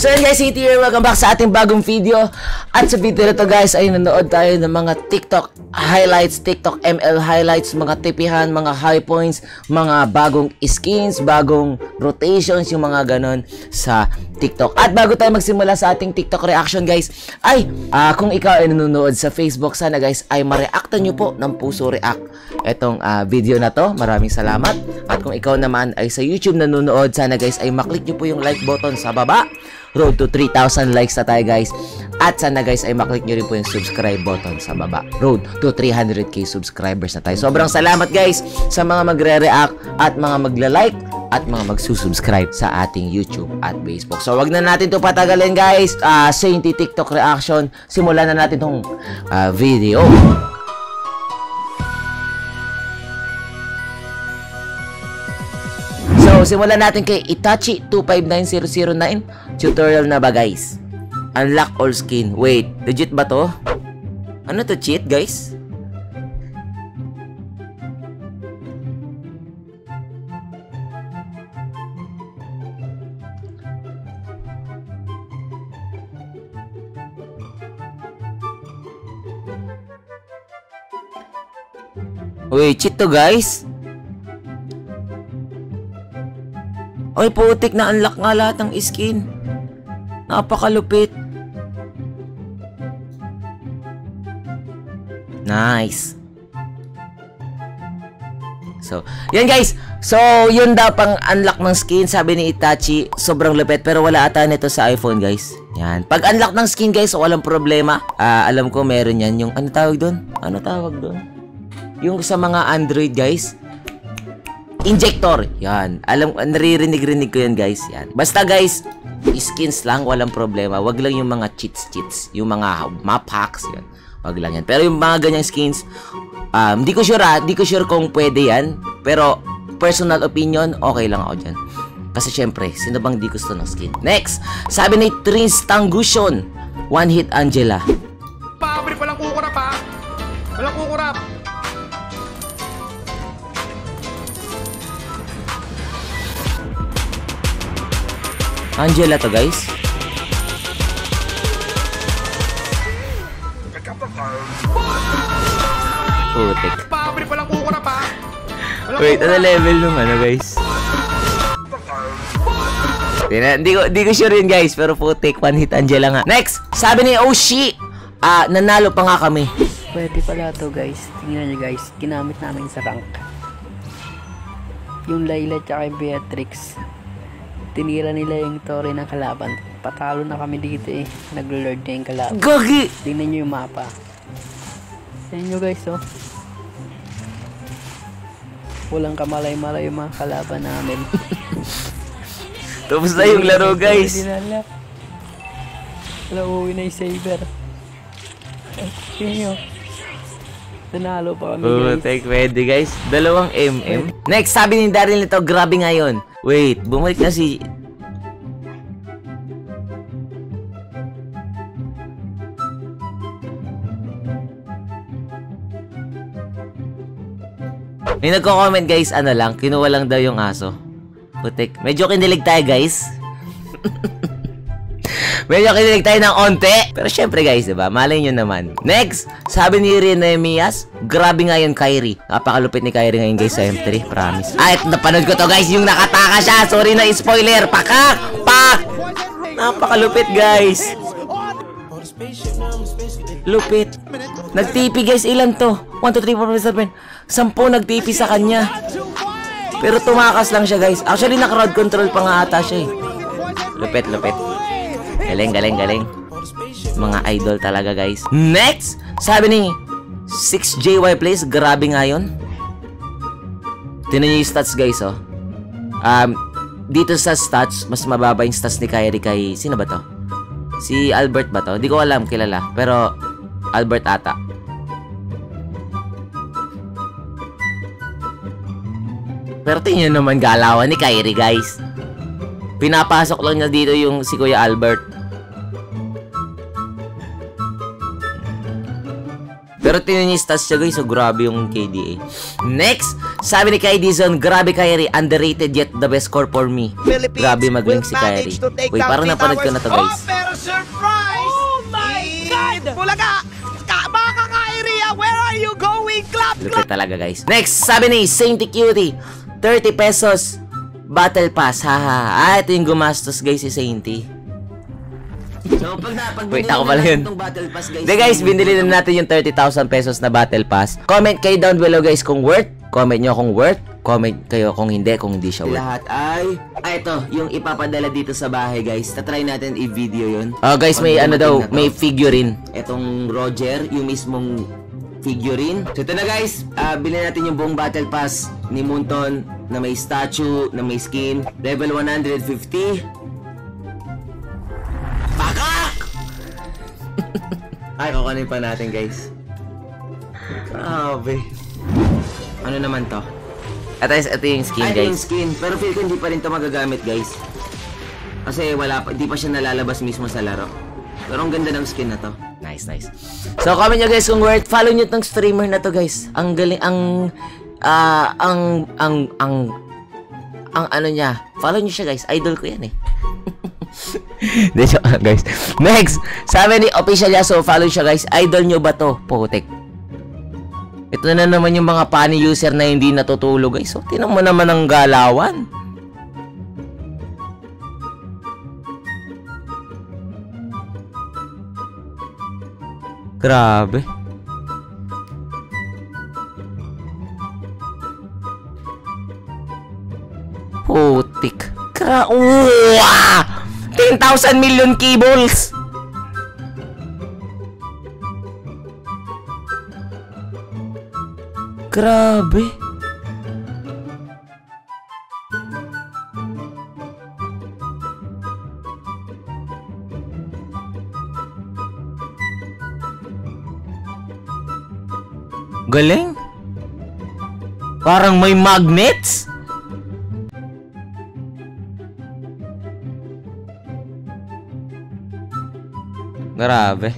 So yun guys, Saintie here, welcome back sa ating bagong video. At sa video na to guys ay nanood tayo ng mga TikTok highlights, TikTok ML highlights, mga tipihan, mga high points, mga bagong skins, bagong rotations, yung mga ganon sa TikTok. At bago tayo magsimula sa ating TikTok reaction guys, ay kung ikaw ay nanonood sa Facebook, sana guys ay ma-reactan nyo po ng puso react etong video na to. Maraming salamat. At kung ikaw naman ay sa YouTube nanonood, sana guys ay maklik nyo po yung like button sa baba. Road to 3,000 likes na tayo guys. At sana guys ay maklik nyo rin po yung subscribe button sa baba. Road to 300k subscribers na tayo. Sobrang salamat guys sa mga magre-react at mga magla-like at mga magsusubscribe sa ating YouTube at Facebook. So wag na natin ito patagalin guys. Saintie TikTok reaction. Simulan na natin tong video. So, simulan natin kay Itachi252009. Tutorial na ba guys? Unlock all skin. Wait, legit ba to? Ano to, cheat guys? Wait, cheat to guys? Ay, putik na unlock nga lahat ng skin. Napakalupit. Nice. So, yan guys. So, yun daw pang unlock ng skin. Sabi ni Itachi, sobrang lupit. Pero wala ata nito sa iPhone guys. Yan. Pag unlock ng skin guys, walang problema. Alam ko meron yan. Yung, ano tawag doon? Ano tawag doon? Yung sa mga Android guys. Injector. Yan. Alam, naririnig-rinig ko yan guys. Yan. Basta guys, skins lang, walang problema. Wag lang yung mga cheats-cheats. Yung mga map hacks. Yan. Wag lang yan. Pero yung mga ganyang skins, di ko sure di ko sure kung pwede yan. Pero, personal opinion, okay lang ako dyan. Kasi syempre, sino bang di gusto ng skin? Next, sabi ni triztangusion, one hit Angela. Pabrik, walang kukurap ha. Walang kukurap. Angela to guys. Putik. Wait, ano level nung ano guys? Di ko sure yun guys. Pero putik, one hit Angela nga. Next, sabi ni Oshii, nanalo pa nga kami. Pwede pala to guys. Tingnan nyo guys, ginamit namin sa rank yung Layla tsaka yung Beatrix. Tinira nila yung tori ng kalaban. Patalo na kami dito eh. Nag-lord na yung kalaban. Gogi! Tingnan nyo yung mapa. Tingnan nyo guys oh. Walang kamalay-malay yung mga kalaban namin. Tapos na yung laro guys. Wala, uuwi na yung Saber. Tingnan nyo. Nanalo pa kami guys. Take ready guys. Dalawang MM. Next, sabi ni Darian nito, grabe nga yun. Wait, bumalik na si... May nagko-comment guys, ano lang, kinuha lang daw yung aso. Putik, medyo kinilig tayo guys. Medyo kinilig tayo ng onte. Pero syempre guys, diba, malay nyo naman. Next, sabi ni Renemias, grabe nga yun Kairi. Napakalupit ni Kairi ngayon guys sa M3, promise. Ay, napanood ko to guys, yung nakataka siya. Sorry na spoiler, pakak, pak. Napakalupit guys. Lupit. Nag-TP guys, ilan to? 1, 2, 3, 4, 5, 6, 7, 10 nag-TP sa kanya. Pero tumakas lang siya guys. Actually, na-crowd control pa nga ata siya eh. Lupit, lupit. Galing, galing, galing. Mga idol talaga guys. Next, sabi ni 6JY Plays, grabe nga yun. Tinan nyo yung stats guys oh. Dito sa stats, mas mababa yung stats ni Kairi kay, sino ba to? Si Albert ba to? Di ko alam, kilala. Pero Albert ata. Pero tingnan nyo naman galawan ni Kairi guys. Pinapasok lang niya dito yung si Kuya Albert. Pero tinan yung stats siya guys, so grabe yung KDA. Next, sabi ni Kai Dizon, grabe Kairi, underrated yet the best score for me. Grabe mag-link si Kairi. Wait, parang napanood ko na to guys. Oh, pero surprise! Oh my God! Bulaga! Baka Kairi, where are you going? Clap, clap! Talaga guys. Next, sabi ni Saintie Cutie, 30 pesos battle pass, haha. Ah, ito yung gumastos guys si Saintie. So, pag napag-binili na itong battle pass guys, de guys, binili na natin yung 30,000 pesos na battle pass. Comment kayo down below guys kung worth. Comment nyo kung worth. Comment kayo kung hindi siya worth. Lahat ay ito, yung ipapadala dito sa bahay guys. Tatry natin i-video yun. Oh guys, may ano daw, may figurine. Itong Roger, yung mismong figurine. So ito na guys, bilhin natin yung buong battle pass ni Moonton na may statue, na may skin. Level 150. Ay, kukunin pa natin guys. Grabe. Ano naman to? Ito yung skin guys. Ito yung skin. Pero feel ko hindi pa rin to magagamit guys. Kasi wala pa, hindi pa siya nalalabas mismo sa laro. Pero ang ganda ng skin na to. Nice, nice. So comment nyo guys kung worth. Follow nyo tong streamer na to guys. Ang galing, ang ano niya. Follow nyo siya guys. Idol ko yan eh. Dejo guys. Next, sabi ni Officialyasou8, follow siya guys. Idol nyo ba to? Putek. Ito na naman yung mga funny user na hindi natutulog guys. So, tinan mo naman ang galawan. Grabe. Putik. Wow! 10,000 million cables. Grabe. Galing. Parang may magnets. Grabe.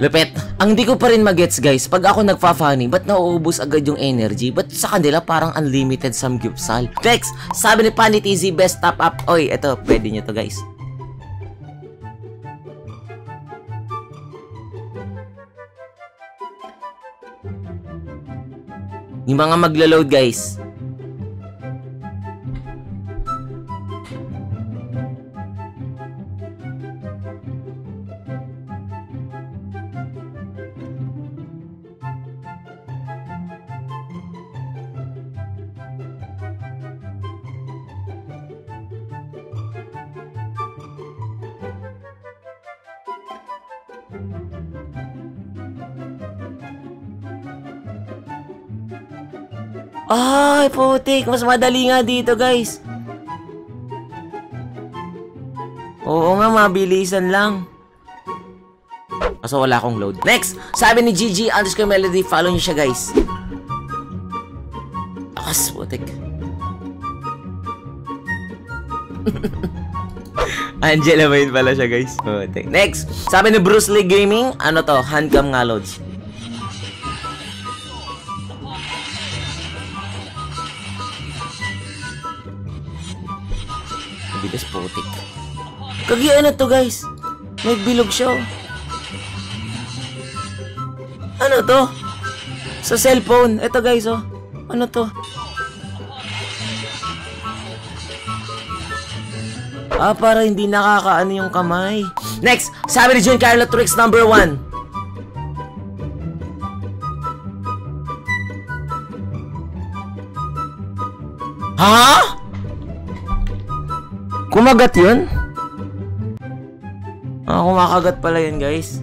Lupet. Ang di ko pa rin magets guys, pag ako nagpa-funny, ba't nauubos agad yung energy? Ba't sa kanila parang unlimited samgyupsal? Next, sabi ni Panit, easy best top up. Oy, eto, pwede nyo to guys. Yung mga maglo-load guys, ay, putik. Mas madali nga dito, guys. Oo nga, mabilisan lang. Kaso wala akong load. Next, sabi ni GG_Melody, follow niyo siya, guys. Akas, putik. Angela ba yun pala siya, guys? Putik. Next, sabi ni Bruce Lee Gaming, ano to? Handcam nga loads. Bilis, putik. Kagiyan na to guys. May bilog siya. Ano to? Sa cellphone. Ito guys oh. Ano to? Ah, para hindi nakakaano yung kamay. Next, sabi ni Jun Carlo, tricks number 1. Ha? Kumagat yun? Ah, kumakagat pala yun guys.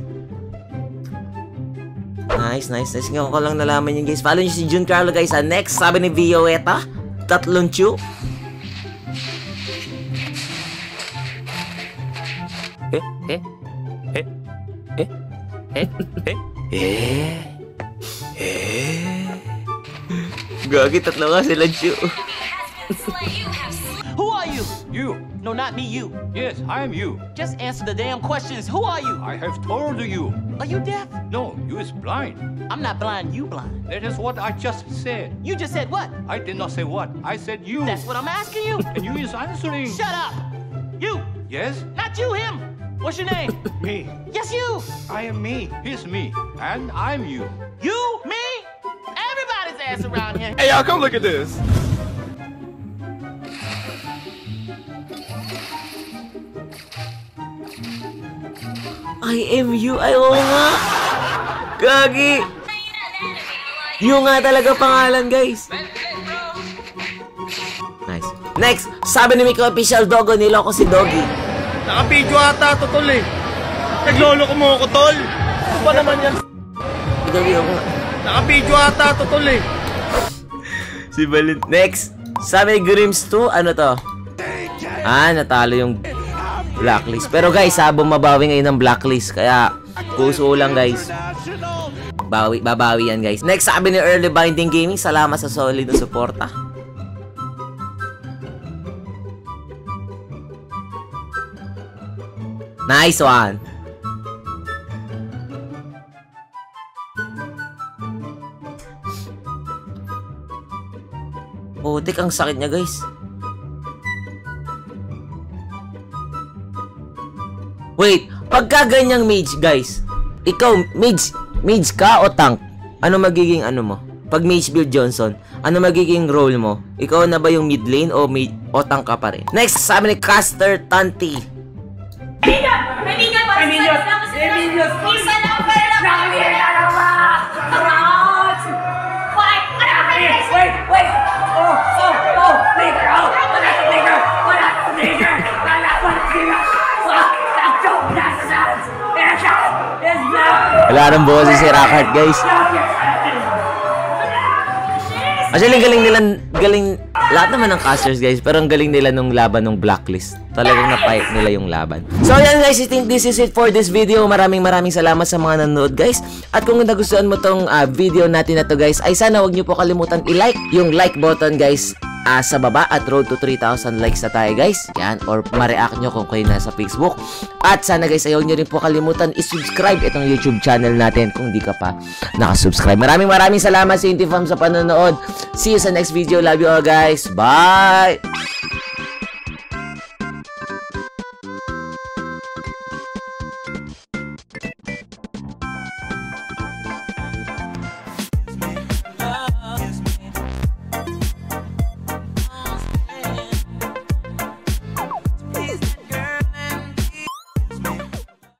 Nice, nice, nice. Ngayon ko lang nalaman yun guys. Follow nyo si Jun Carlo guys. Next, sabi ni Vioeta, tatlong chew. Gogi, tatlo nga sila chew. Who are you? You you. No, not me, you. Yes, I am you. Just answer the damn questions. Who are you? I have told you. Are you deaf? No, you is blind. I'm not blind, you blind. That is what I just said. You just said what? I did not say what. I said you. That's what I'm asking you. And you is answering. Shut up. You. Yes? Not you, him. What's your name? Me. Yes, you. I am me. He's me. And I'm you. You, me? Everybody's ass around here. Hey, y'all, come look at this. I am you. Ay, oo nga. Gogi. Yung nga talaga pangalan, guys. Nice. Next, sabi ni Miko Official Dogo, niloko si Dogie. Nakapidyo ata to, tol, eh. Nagloloko mo ako, tol. Ano ba naman yan? Dogie ako. Nakapidyo ata to, tol, eh. Si Balint. Next, sabi ni Grims2, ano to? Ah, natalo yung Blacklist. Pero guys, bumabawi ngayon ng Blacklist. Kaya, kuso lang guys. Babawi yan guys. Next, sabi ni earlybirdgaming, salamat sa solid na suporta. Nice one. Putik, ang sakit niya guys. Wait, pagka ganyang mage, guys. Ikaw, mage ka o tank? Ano magiging ano mo? Pag mage build Johnson, ano magiging role mo? Ikaw na ba yung mid lane o tank ka pa rin? Next, sabi ni Caster Tanty. Wala nang boses si Rockheart, guys. Actually, galing lahat naman ng casters, guys. Pero ang galing nila nung laban ng Blacklist. Talagang na-fight nila yung laban. So, yan guys. I think this is it for this video. Maraming salamat sa mga nanonood, guys. At kung nagustuhan mo tong video natin na to, guys, ay sana wag nyo po kalimutan i-like yung like button, guys. Sa baba at road to 3,000 likes na tayo guys. Yan, or ma-react nyo kung kayo nasa Facebook. At sana guys, ayaw nyo rin po kalimutan i-subscribe itong YouTube channel natin kung di ka pa nakasubscribe. Maraming salamat sa Intifam sa panonood. See you sa next video. Love you all guys. Bye!